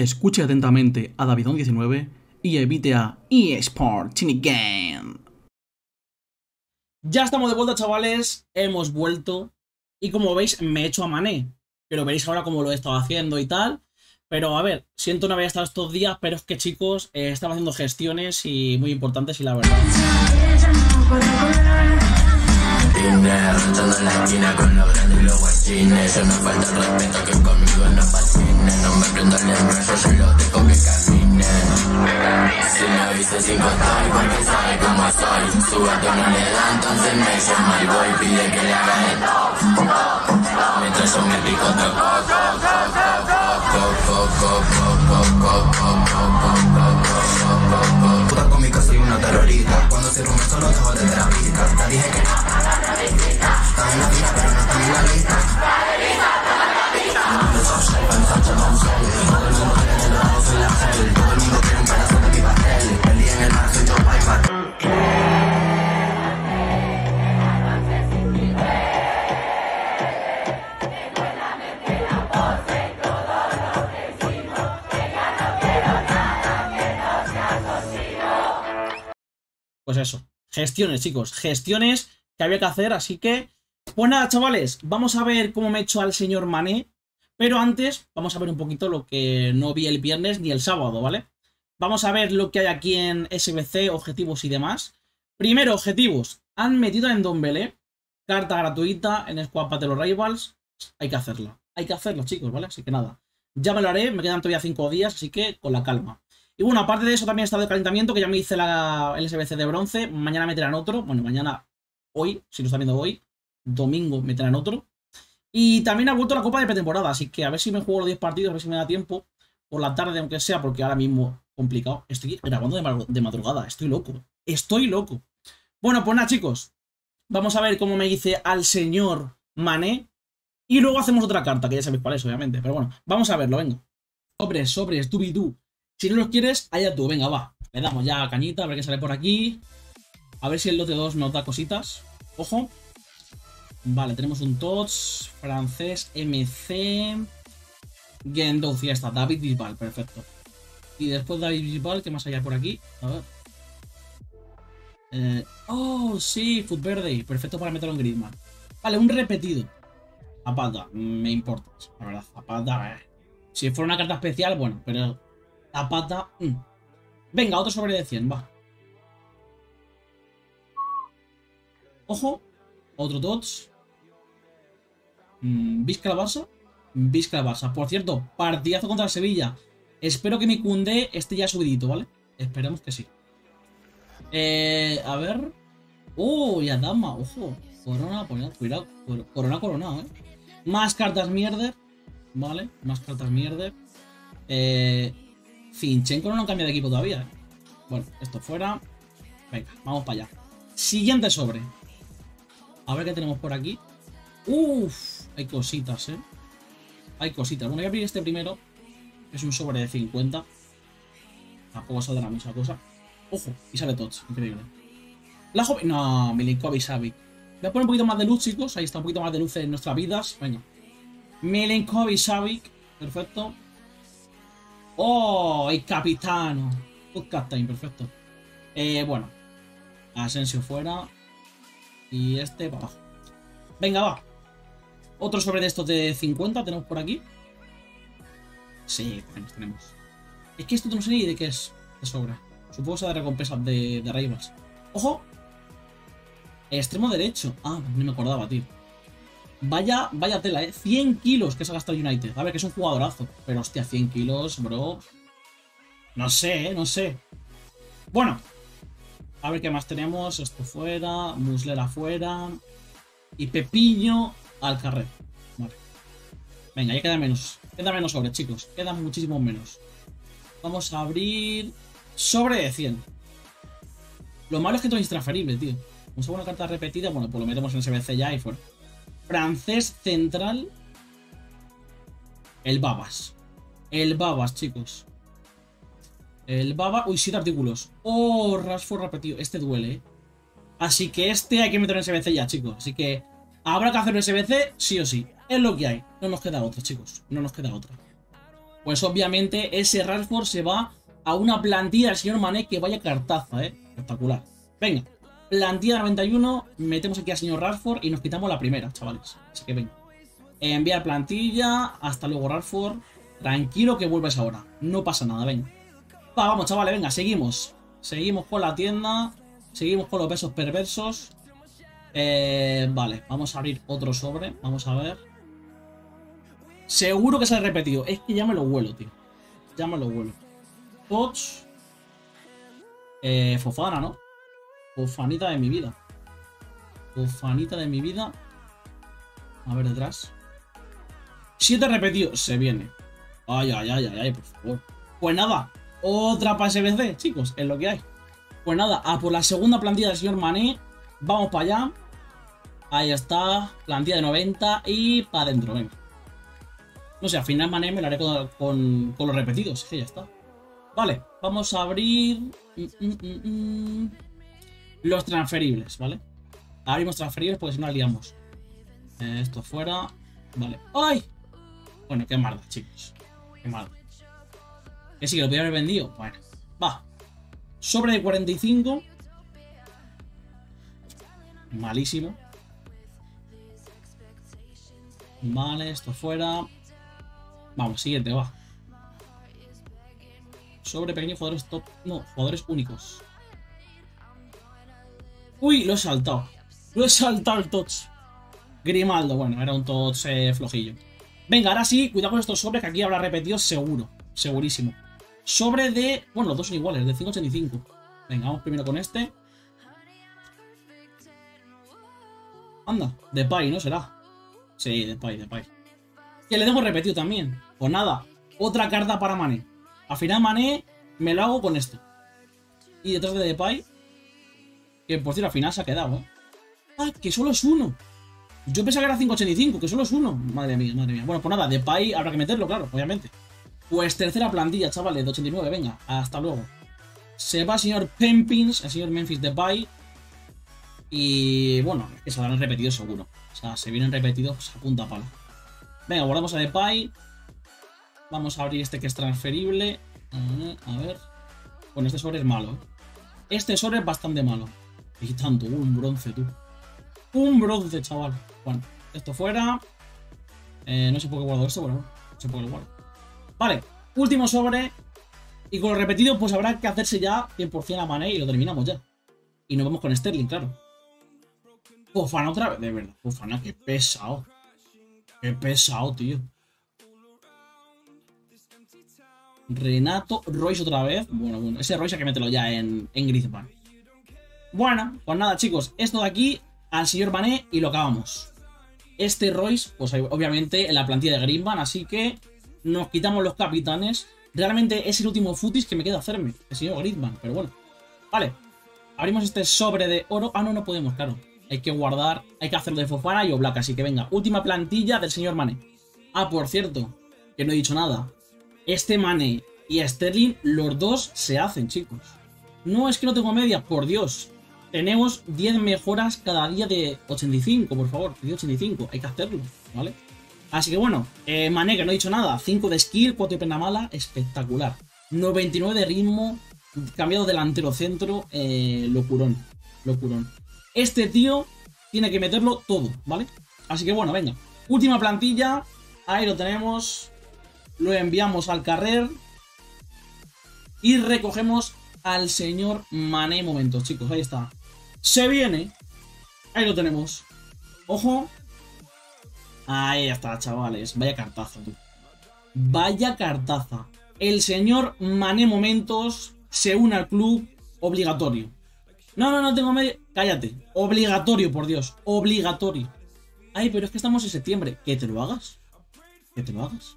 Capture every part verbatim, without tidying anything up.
escuche atentamente a Davidom diecinueve y evite a E A Sports in the game. Ya estamos de vuelta, chavales, hemos vuelto y como veis me he hecho a Mané, pero veréis ahora cómo lo he estado haciendo y tal. Pero a ver, siento no haber estado estos días, pero es que chicos, eh, estaba haciendo gestiones y muy importantes y la verdad. Puta cómica, soy una terrorista. Cuando se rompe solo dejo de ver a vista. Te dije que está en la vida, pero no está en la lista. Todo el mundo quiere que lo hago, soy la gel. Todo el mundo quiere un pedazo de mi pastel. Perdí en el mar, soy yo, bye, bye. Pues eso, gestiones chicos, gestiones que había que hacer, así que... Pues nada chavales, vamos a ver cómo me he hecho al señor Mané, pero antes vamos a ver un poquito lo que no vi el viernes ni el sábado, ¿vale? Vamos a ver lo que hay aquí en S B C, objetivos y demás. Primero, objetivos, han metido en Dombélé, carta gratuita en Squad Battle of Rivals, hay que hacerla, hay que hacerla chicos, ¿vale? Así que nada, ya me lo haré, me quedan todavía cinco días, así que con la calma. Y bueno, aparte de eso también está de calentamiento, que ya me hice la, el S B C de bronce. Mañana meterán otro. Bueno, mañana, hoy, si lo están viendo hoy, domingo meterán otro. Y también ha vuelto la Copa de Pretemporada, así que a ver si me juego los diez partidos, a ver si me da tiempo. Por la tarde, aunque sea, porque ahora mismo complicado. Estoy grabando de, ma de madrugada, estoy loco, estoy loco. Bueno, pues nada, chicos. Vamos a ver cómo me hice al señor Mané. Y luego hacemos otra carta, que ya sabéis cuál es, obviamente. Pero bueno, vamos a verlo, venga. Sobre, sobre, estupidú. Si no los quieres, allá tú, venga, va. Le damos ya a cañita, a ver qué sale por aquí. A ver si el lote dos nos da cositas. Ojo. Vale, tenemos un Tots, francés, M C, Gendouf, ya está, David Visbal, perfecto. Y después David Visbal, ¿qué más hay por aquí? A ver. Eh, oh, sí, Food Verde, perfecto para meterlo en Griezmann. Vale, un repetido. Zapata, me importa, la verdad, Zapata. Eh. Si fuera una carta especial, bueno, pero... Zapata. Mm. Venga, otro sobre de cien, va. Ojo. Otro Tots. Mm, Visca la Barça. Visca la Barça. Por cierto, partidazo contra el Sevilla. Espero que mi Kundé esté ya subidito, ¿vale? Esperemos que sí. Eh, a ver. Oh, ya dama, ojo. Corona, cuidado. Corona, coronado, ¿eh? Más cartas mierder. Vale, más cartas mierder. Eh... Zinchenko no cambia de equipo todavía, ¿eh? Bueno, esto fuera. Venga, vamos para allá. Siguiente sobre. A ver qué tenemos por aquí. Uff, hay cositas, ¿eh? Hay cositas. Bueno, voy a abrir este primero. Es un sobre de cincuenta. Tampoco saldrá mucha cosa. Ojo, y sale Tots, increíble. La joven... No, Milinković-Savić. Voy a poner un poquito más de luz, chicos. Ahí está un poquito más de luz en nuestras vidas. Venga. Milinković-Savić. Perfecto. ¡Oh! ¡El capitano! Good captain, perfecto. Eh, bueno. Asensio fuera. Y este para abajo. Venga, va. Otro sobre de estos de cincuenta tenemos por aquí. Sí, tenemos, tenemos. Es que esto no sé ni de qué es. De sobra. Supongo que sea de recompensas de, de rivals. ¡Ojo! Extremo derecho. Ah, no me acordaba, tío. Vaya, vaya tela, ¿eh? cien kilos que se ha gastado el United. A ver, que es un jugadorazo. Pero, hostia, cien kilos, bro. No sé, ¿eh? No sé. Bueno. A ver qué más tenemos. Esto fuera. Muslera fuera. Y Pepiño al carrer. Vale. Venga, ya queda menos. Queda menos sobres, chicos. Quedan muchísimos menos. Vamos a abrir... Sobre de cien. Lo malo es que todo es transferible, tío. Vamos a una carta repetida. Bueno, pues lo metemos en S B C ya y fuera. Francés central. El Babas. El Babas, chicos. El Babas. Uy, siete artículos. Oh, Rashford repetido. Este duele, ¿eh? Así que este hay que meter en S B C ya, chicos. Así que habrá que hacer un S B C sí o sí. Es lo que hay. No nos queda otra, chicos. No nos queda otra. pues obviamente ese Rashford se va a una plantilla del señor Mané que vaya cartaza, ¿eh? Espectacular. Venga, plantilla noventa y uno, metemos aquí al señor Rashford y nos quitamos la primera, chavales. Así que venga. Enviar plantilla, hasta luego Rashford. Tranquilo que vuelves ahora, no pasa nada, venga. Va, vamos, chavales, venga, seguimos. Seguimos con la tienda, seguimos con los besos perversos. Eh, vale, vamos a abrir otro sobre, vamos a ver. Seguro que se ha repetido, es que ya me lo huelo, tío. Ya me lo huelo. Tots. Eh, Fofana, ¿no? Fofanita de mi vida. Fofanita de mi vida. A ver detrás. Siete repetidos, se viene. Ay, ay, ay, ay, ay, por favor. Pues nada, otra para S B C, chicos, es lo que hay. Pues nada, a por la segunda plantilla del señor Mané. Vamos para allá. Ahí está, plantilla de noventa y para adentro, venga. No sé, al final Mané me lo haré con, con, con los repetidos, que ya está. Vale, vamos a abrir mm, mm, mm, mm. los transferibles, ¿vale? Abrimos transferibles porque si no la liamos. Eh, esto fuera, vale. ¡Ay! Bueno, qué maldad, chicos. Qué maldad. Que sí, que lo podía haber vendido. Bueno, va. Sobre de cuarenta y cinco. Malísimo. Vale, esto fuera. Vamos, siguiente, va. Sobre pequeños jugadores top. No, jugadores únicos. Uy, lo he saltado. Lo he saltado el touch. Grimaldo, bueno, era un touch eh, flojillo. Venga, ahora sí, cuidado con estos sobres que aquí habrá repetido seguro. Segurísimo. Sobre de... Bueno, los dos son iguales, de cinco ochenta y cinco. Venga, vamos primero con este. Anda, DePay, ¿no será? Sí, DePay, DePay. Que le dejo repetido también. Pues nada, otra carta para Mané. Al final Mané me lo hago con esto. Y detrás de DePay, que por cierto al final se ha quedado, ¿eh? Ah, que solo es uno. Yo pensaba que era cinco ochenta y cinco, que solo es uno. Madre mía, madre mía. Bueno, pues nada, DePay habrá que meterlo, claro, obviamente. Pues tercera plantilla, chavales, de ochenta y nueve, venga, hasta luego. Se va el señor Pempins, el señor Memphis DePay. Y bueno, es que se habrán repetido seguro. O sea, se vienen repetidos pues, a punta pala. Venga, guardamos a DePay. Vamos a abrir este que es transferible. A ver. Bueno, este sobre es malo, ¿eh? Este sobre es bastante malo. Y tanto, un bronce, tú. Un bronce, chaval. Bueno, esto fuera. Eh, no sé por qué guardo esto, bueno, no sé por qué lo guardo. Vale, último sobre. Y con lo repetido, pues habrá que hacerse ya cien por cien a Mané y lo terminamos ya. Y nos vamos con Sterling, claro. Fofana otra vez, de verdad. Fofana, qué pesado. Qué pesado, tío. Renato Royce otra vez. Bueno, bueno, ese Royce hay que meterlo ya en, en Griezmann. Bueno, pues nada, chicos. Esto de aquí al señor Mané y lo acabamos. Este Royce, pues obviamente en la plantilla de Griezmann. Así que nos quitamos los capitanes. Realmente es el último futis que me queda hacerme. El señor Griezmann, pero bueno. Vale, abrimos este sobre de oro. Ah, no, no podemos, claro. Hay que guardar, hay que hacerlo de Fofana y Oblak. Así que venga, última plantilla del señor Mané. Ah, por cierto, que no he dicho nada. Este Mané y Sterling, los dos se hacen, chicos. No es que no tengo medias, por Dios. Tenemos diez mejoras cada día de ochenta y cinco, por favor. De ochenta y cinco, hay que hacerlo, ¿vale? Así que bueno, eh, Mané, que no he dicho nada. cinco de skill, cuatro de pena mala, espectacular. noventa y nueve de ritmo, cambiado delantero centro, eh, locurón, locurón. Este tío tiene que meterlo todo, ¿vale? Así que bueno, venga. Última plantilla, ahí lo tenemos. Lo enviamos al carrer y recogemos al señor Mané. Momentos, chicos, ahí está. Se viene. Ahí lo tenemos. Ojo. Ahí está, chavales. Vaya cartaza, tú. Vaya cartaza. El señor Mané Momentos se une al club obligatorio. No, no, no tengo medio. Cállate. Obligatorio, por Dios. Obligatorio. Ay, pero es que estamos en septiembre. Que te lo hagas. Que te lo hagas.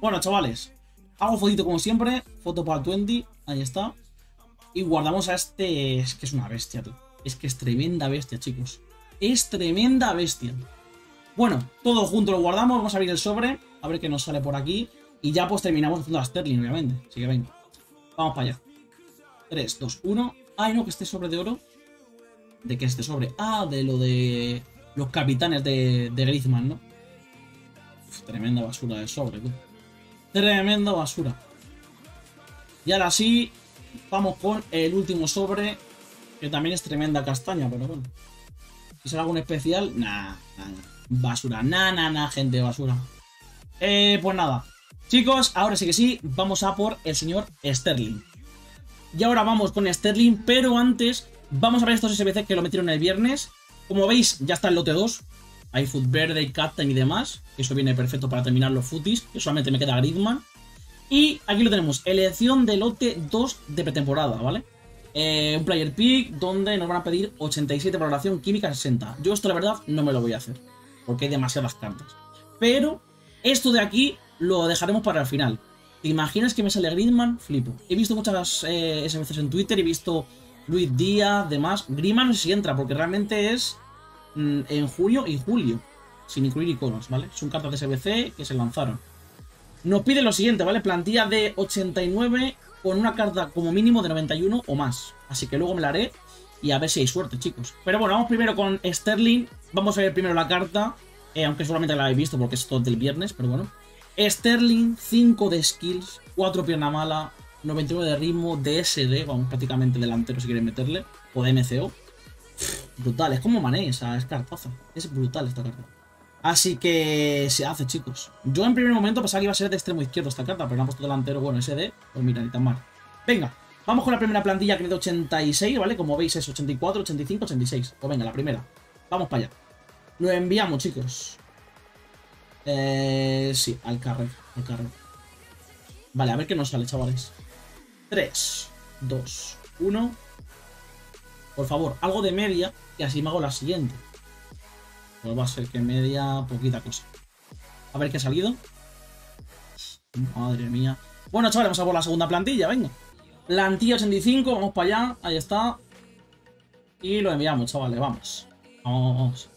Bueno, chavales, hago fotito como siempre. Foto para el veinte, ahí está. Y guardamos a este... Es que es una bestia, tío. Es que es tremenda bestia, chicos. Es tremenda bestia. Bueno, todo junto lo guardamos. Vamos a abrir el sobre, a ver qué nos sale por aquí. Y ya pues terminamos haciendo a Sterling, obviamente. Así que venga, vamos para allá. tres, dos, uno. Ay, no, que este sobre de oro. ¿De qué este sobre? Ah, de lo de los capitanes de, de Griezmann, ¿no? Uf, tremenda basura de sobre, tío. Tremenda basura. Y ahora sí, vamos con el último sobre, que también es tremenda castaña, pero bueno. ¿Y será algún especial? Nah, nah, nah. Basura, nah, nah, nah, gente, basura. Eh, pues nada. Chicos, ahora sí que sí, vamos a por el señor Sterling. Y ahora vamos con Sterling, pero antes vamos a ver estos S B C que lo metieron el viernes. Como veis, ya está el lote dos. Hay Foot Verde, Captain y demás. Eso viene perfecto para terminar los footies, que solamente me queda Griezmann. Y aquí lo tenemos, elección de lote dos de pretemporada, ¿vale? Eh, un player pick donde nos van a pedir ochenta y siete valoración, química sesenta. Yo esto la verdad no me lo voy a hacer, porque hay demasiadas cartas. Pero esto de aquí lo dejaremos para el final. ¿Te imaginas que me sale Griezmann? Flipo. He visto muchas eh, S B Cs en Twitter, he visto Luis Díaz, demás. Griezmann no sé si entra, porque realmente es mm, en junio y julio, sin incluir iconos, ¿vale? Son cartas de S B C que se lanzaron. Nos pide lo siguiente, ¿vale? Plantilla de ochenta y nueve con una carta como mínimo de noventa y uno o más. Así que luego me la haré y a ver si hay suerte, chicos. Pero bueno, vamos primero con Sterling. Vamos a ver primero la carta, eh, aunque solamente la habéis visto porque es todo del viernes, pero bueno. Sterling, cinco de skills, cuatro pierna mala, noventa y nueve de ritmo, D S D, vamos, prácticamente delantero si quieren meterle, o de M C O. Brutal, es como Mané, o sea, es cartaza. Es brutal esta carta. Así que se hace, chicos. Yo en primer momento pensaba que iba a ser de extremo izquierdo esta carta, pero la han puesto delantero, bueno, S D, pues mira, ni tan mal. Venga, vamos con la primera plantilla que es de ochenta y seis, ¿vale? Como veis es ochenta y cuatro, ochenta y cinco, ochenta y seis. Pues venga, la primera. Vamos para allá. Lo enviamos, chicos. Eh, sí, al carrer, al carrer. Vale, a ver qué nos sale, chavales. tres, dos, uno. Por favor, algo de media, y así me hago la siguiente. Pues va a ser que media, poquita cosa. A ver qué ha salido. Madre mía. Bueno, chavales, vamos a por la segunda plantilla, venga. Plantilla ochenta y cinco, vamos para allá. Ahí está. Y lo enviamos, chavales, vamos. Vamos, vamos.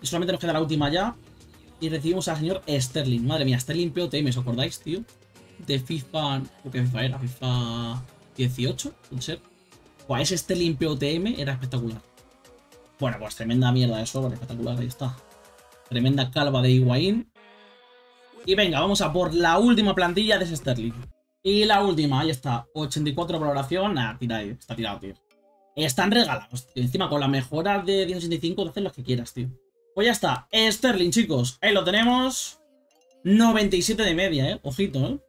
Y solamente nos queda la última ya. Y recibimos al señor Sterling. Madre mía, Sterling P O T M, ¿os acordáis, tío? De FIFA... ¿Qué FIFA era? FIFA dieciocho, puede ser. Pues ese Sterling P O T M era espectacular. Bueno, pues tremenda mierda de sobre, espectacular, ahí está. Tremenda calva de Higuaín. Y venga, vamos a por la última plantilla de ese Sterling. Y la última, ahí está. ochenta y cuatro valoración. Nah, tira ahí, está tirado, tío. Están regalados, tío. Encima con la mejora de diez ochenta y cinco, te haces lo que quieras, tío. Pues ya está, Sterling, chicos. Ahí lo tenemos. noventa y siete de media, eh. Ojito, eh.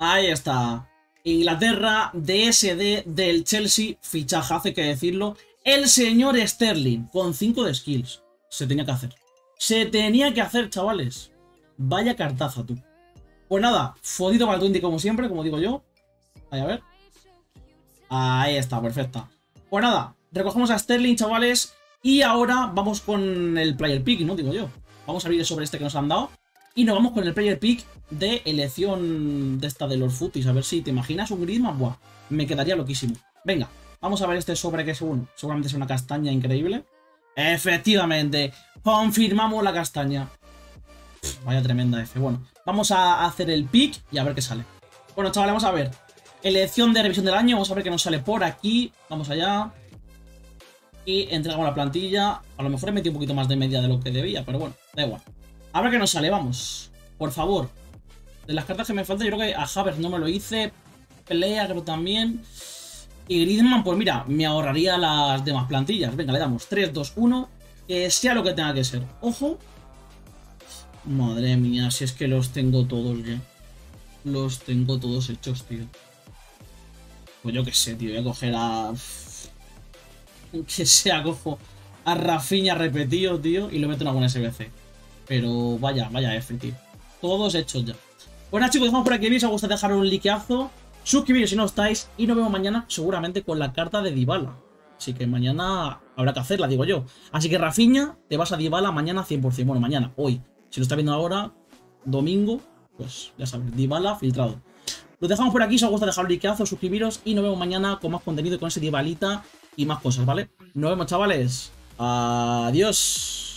Ahí está. Inglaterra, D S D del Chelsea. Fichaje, hace que decirlo. El señor Sterling, con cinco de skills. Se tenía que hacer. Se tenía que hacer, chavales. Vaya cartaza, tú. Pues nada, fodito para el Twindy como siempre, como digo yo. Ahí, a ver. Ahí está, perfecta. Pues nada, recogemos a Sterling, chavales. Y ahora vamos con el player pick, ¿no? Digo yo. Vamos a abrir sobre este que nos han dado. Y nos vamos con el player pick de elección de esta de los footies. A ver si te imaginas un Griezmann. Buah, me quedaría loquísimo. Venga, vamos a ver este sobre que según seguramente es una castaña increíble. Efectivamente, confirmamos la castaña. Pff, vaya tremenda F. Bueno, vamos a hacer el pick y a ver qué sale. Bueno, chavales, vamos a ver. Elección de revisión del año. Vamos a ver qué nos sale por aquí. Vamos allá. Y entregamos la plantilla. A lo mejor he metido un poquito más de media de lo que debía, pero bueno, da igual. A ver qué nos sale, vamos. Por favor. De las cartas que me faltan, yo creo que a Havertz no me lo hice. Pelea, creo también. Y Griezmann, pues mira, me ahorraría las demás plantillas. Venga, le damos tres, dos, uno. Que sea lo que tenga que ser. Ojo. Madre mía, si es que los tengo todos ya. Los tengo todos hechos, tío. Pues yo qué sé, tío. Voy a coger a... que sea, cojo a Rafinha repetido, tío, y lo meto en alguna S B C. Pero vaya, vaya F, tío. Todos hechos ya. Bueno, chicos, dejamos por aquí el vídeo. Si os gusta, dejar un likeazo, suscribiros si no estáis, y nos vemos mañana seguramente con la carta de Dybala. Así que mañana habrá que hacerla, digo yo. Así que Rafinha, te vas a Dybala mañana cien por cien. Bueno, mañana, hoy. Si lo está viendo ahora, domingo, pues ya sabes, Dybala filtrado. Lo dejamos por aquí. Si os gusta, dejar un likeazo, suscribiros y nos vemos mañana con más contenido, con ese Dybalita y más cosas, ¿vale? Nos vemos, chavales. Adiós.